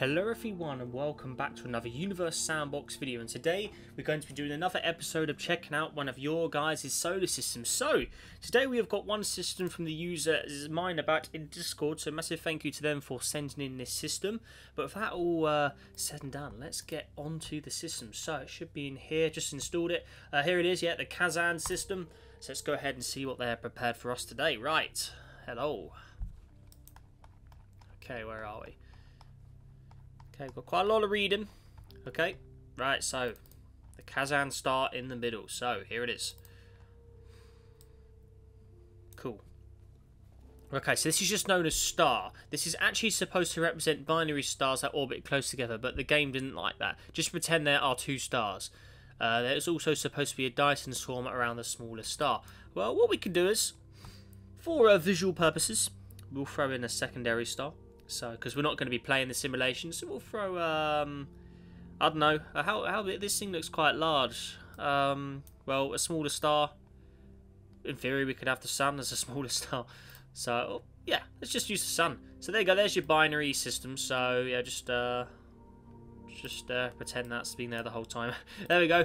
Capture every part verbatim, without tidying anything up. Hello everyone and welcome back to another Universe Sandbox video, and today we're going to be doing another episode of checking out one of your guys' solar systems. So today we have got one system from the user Minerbot in Discord, so massive thank you to them for sending in this system. But with that all uh, said and done, let's get onto the system. So it should be in here, just installed it. Uh, here it is, yeah, the Kazan system. So let's go ahead and see what they have prepared for us today. Right, hello. Okay, where are we? Okay, got quite a lot of reading. Okay, right, so the Kazan star in the middle. So here it is. Cool. Okay, so this is just known as star. This is actually supposed to represent binary stars that orbit close together, but the game didn't like that. Just pretend there are two stars. Uh, there's also supposed to be a Dyson Swarm around the smaller star. Well, what we can do is, for uh, visual purposes, we'll throw in a secondary star. So, because we're not going to be playing the simulation, so we'll throw, um, I don't know, how, how this thing looks quite large. Um, well, a smaller star, in theory we could have the sun as a smaller star. So, yeah, let's just use the sun. So there you go, there's your binary system. So, yeah, just, uh, just uh, pretend that's been there the whole time. There we go.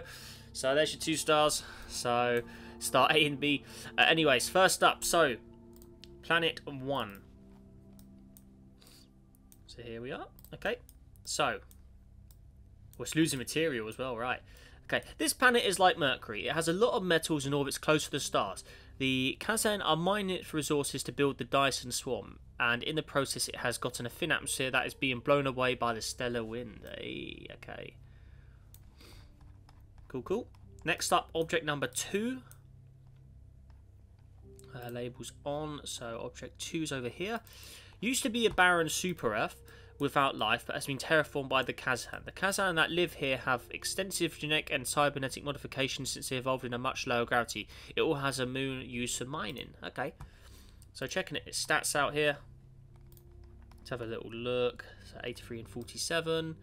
So there's your two stars. So, star A and B. Uh, anyways, first up, so, planet one. So here we are. Okay, so we're losing material as well, right? Okay, this planet is like Mercury. It has a lot of metals and orbits close to the stars. The Kazan are mining it for resources to build the Dyson Swarm, and in the process, it has gotten a thin atmosphere that is being blown away by the stellar wind. Hey, okay, cool, cool. Next up, object number two. Uh, labels on. So object two's over here. Used to be a barren super-Earth without life, but has been terraformed by the Kazan. The Kazan that live here have extensive genetic and cybernetic modifications since they evolved in a much lower gravity. It all has a moon used for mining. Okay, so checking its stats out here. Let's have a little look. So eighty-three and forty-seven.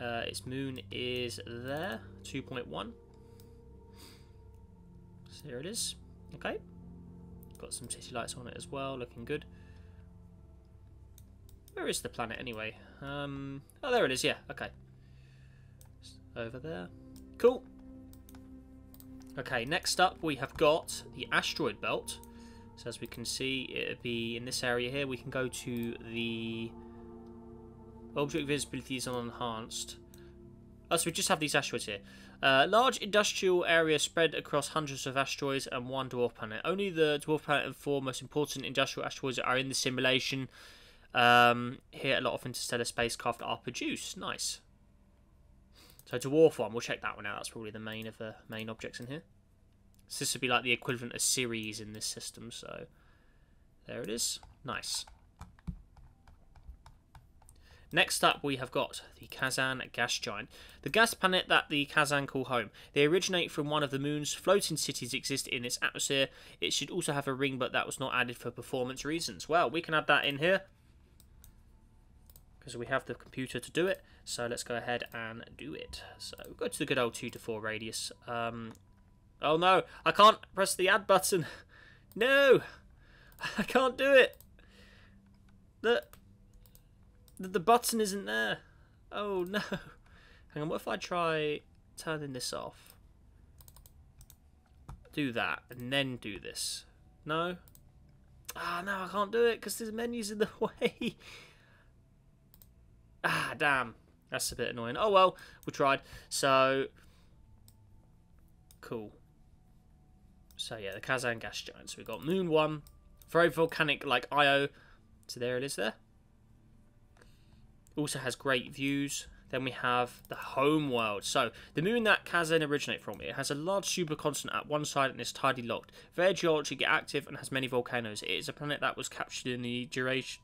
Uh, its moon is there, two point one. So there it is. Okay, got some city lights on it as well, looking good. Where is the planet anyway? Um, oh, there it is, yeah, okay. Just over there. Cool. Okay, next up we have got the asteroid belt. So as we can see, it'll be in this area here. We can go to the object visibility is on enhanced. Oh, so we just have these asteroids here. Uh, large industrial area spread across hundreds of asteroids and one dwarf planet. Only the dwarf planet and four most important industrial asteroids are in the simulation. Um, here a lot of interstellar spacecraft are produced. Nice. So dwarf one, we'll check that one out. That's probably the main of the main objects in here. So this would be like the equivalent of Ceres in this system. So there it is. Nice. Next up, we have got the Kazan gas giant, the gas planet that the Kazan call home. They originate from one of the moon's floating cities exist in its atmosphere. It should also have a ring, but that was not added for performance reasons. Well, we can add that in here, because we have the computer to do it. So let's go ahead and do it. So we'll go to the good old two to four radius. Um, oh no, I can't press the add button. No, I can't do it. The, the, the button isn't there. Oh no. Hang on, what if I try turning this off? Do that, and then do this. No? Ah, oh, no, I can't do it, because the menu's in the way. Ah, damn. That's a bit annoying. Oh, well, we tried. So, cool. So, yeah, the Kazan gas giant. So, we've got moon one. Very volcanic, like Io. So, there it is there. Also has great views. Then we have the home world. So, the moon that Kazan originate from. It has a large supercontinent at one side and is tidally locked. Very geologically active and has many volcanoes. It is a planet that was captured in the duration...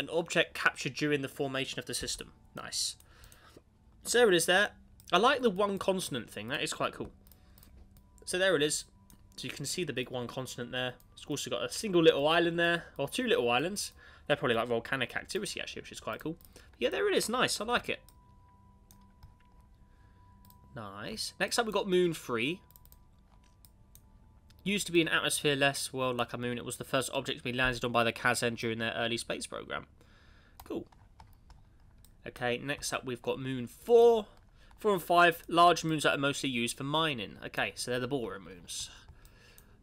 An object captured during the formation of the system. Nice. So there it is there. I like the one continent thing. That is quite cool. So there it is. So you can see the big one continent there. It's also got a single little island there. Or two little islands. They're probably like volcanic activity actually, which is quite cool. But yeah, there it is. Nice. I like it. Nice. Next up we've got Moon three. Used to be an atmosphere-less world like a moon. It was the first object to be landed on by the Kazan during their early space program. Cool. Okay, next up we've got moon four. Four and five, large moons that are mostly used for mining. Okay, so they're the boring moons.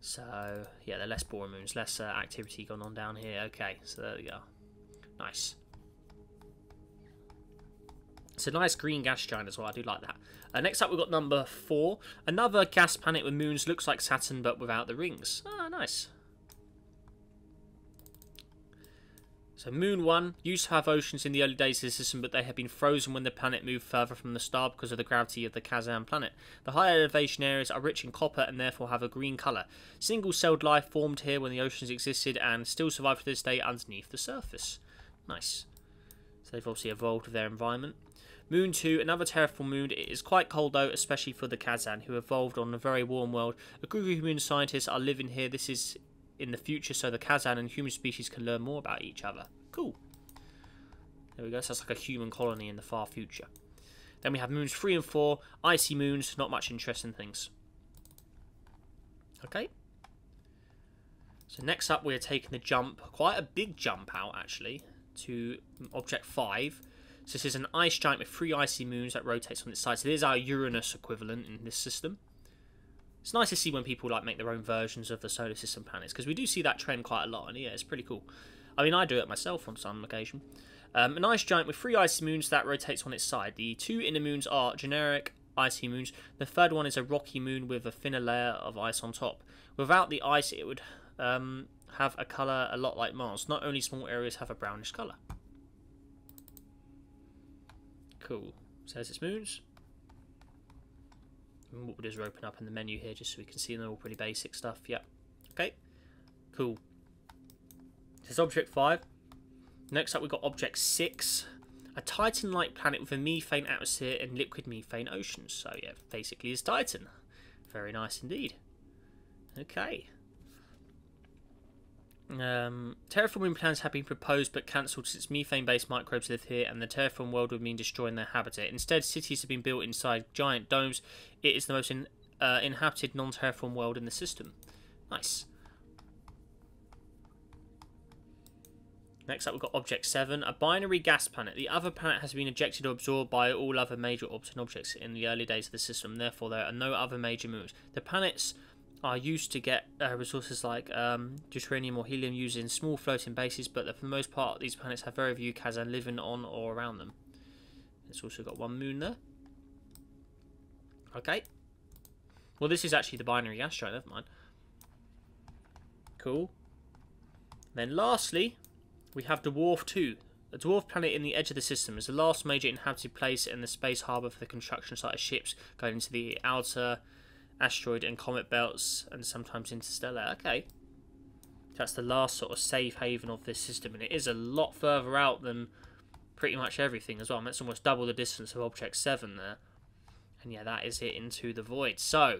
So, yeah, they're less boring moons, less uh, activity going on down here. Okay, so there we go. Nice. It's a nice green gas giant as well. I do like that. Uh, next up, we've got number four. Another gas planet with moons. Looks like Saturn, but without the rings. Ah, nice. So moon one. Used to have oceans in the early days of the system, but they have been frozen when the planet moved further from the star because of the gravity of the Kazan planet. The high elevation areas are rich in copper and therefore have a green colour. Single-celled life formed here when the oceans existed and still survive to this day underneath the surface. Nice. So they've obviously evolved with their environment. Moon two, another terraformed moon. It is quite cold though, especially for the Kazan, who evolved on a very warm world. A group of moon scientists are living here. This is in the future, so the Kazan and human species can learn more about each other. Cool. There we go. So that's like a human colony in the far future. Then we have moons three and four, icy moons. Not much interesting things. Okay. So next up, we're taking the jump, quite a big jump out actually, to object five. So this is an ice giant with three icy moons that rotates on its side. So this is our Uranus equivalent in this system. It's nice to see when people like make their own versions of the solar system planets, because we do see that trend quite a lot, and yeah, it's pretty cool. I mean, I do it myself on some occasion. Um, an ice giant with three icy moons that rotates on its side. The two inner moons are generic icy moons. The third one is a rocky moon with a thinner layer of ice on top. Without the ice, it would um, have a colour a lot like Mars. Not only small areas have a brownish colour. Cool. So there's its moons. And what we'll do is open up in the menu here just so we can see them all, pretty basic stuff. Yep. Okay. Cool. This is object five. Next up we've got object six. A Titan-like planet with a methane atmosphere and liquid methane oceans. So yeah, basically it's Titan. Very nice indeed. Okay. Um, terraforming plans have been proposed but cancelled since methane-based microbes live here and the terraform world would mean destroying their habitat. Instead, cities have been built inside giant domes. It is the most in, uh, inhabited non-terraform world in the system. Nice. Next up we've got object seven, a binary gas planet. The other planet has been ejected or absorbed by all other major orbits and objects in the early days of the system. Therefore, there are no other major moons. The planets are used to get uh, resources like um, deuterium or helium using small floating bases, but for the most part these planets have very few Kazan living on or around them. It's also got one moon there. Okay. Well, this is actually the binary gas giant, never mind. Cool. Then lastly, we have Dwarf two. A dwarf planet in the edge of the system is the last major inhabited place in the space harbour for the construction site of ships going into the outer asteroid and comet belts and sometimes interstellar. Okay, that's the last sort of safe haven of this system, and it is a lot further out than pretty much everything as well. I mean, that's almost double the distance of object seven there, and yeah, that is it into the void. So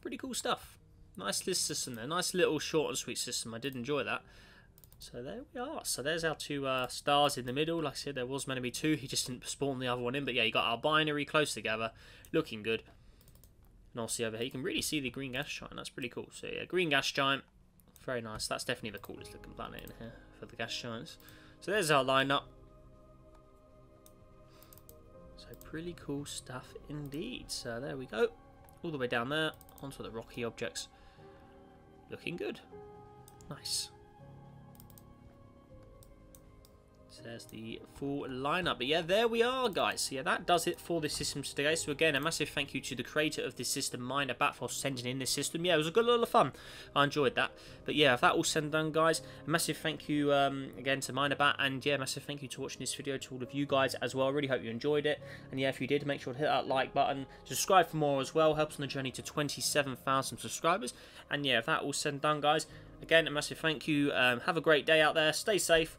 pretty cool stuff. Nice list system there, nice little short and sweet system. I did enjoy that. So there we are. So there's our two uh, stars in the middle. Like I said, there was meant to be two, he just didn't spawn the other one in, but yeah, you got our binary close together, looking good. And obviously over here you can really see the green gas giant. That's pretty cool. So yeah, green gas giant. Very nice. That's definitely the coolest looking planet in here for the gas giants. So there's our lineup. So pretty cool stuff indeed. So there we go. All the way down there. Onto the rocky objects. Looking good. Nice. So there's the full lineup. But yeah, there we are, guys. So yeah, that does it for this system today. So again, a massive thank you to the creator of this system, Minerbat, for sending in this system. Yeah, it was a good little fun. I enjoyed that. But yeah, if that all said and done, guys, a massive thank you um, again to Minerbat. And yeah, massive thank you to watching this video to all of you guys as well. I really hope you enjoyed it. And yeah, if you did, make sure to hit that like button. Subscribe for more as well. Helps on the journey to twenty-seven thousand subscribers. And yeah, if that all said and done, guys, again, a massive thank you. Um, have a great day out there. Stay safe.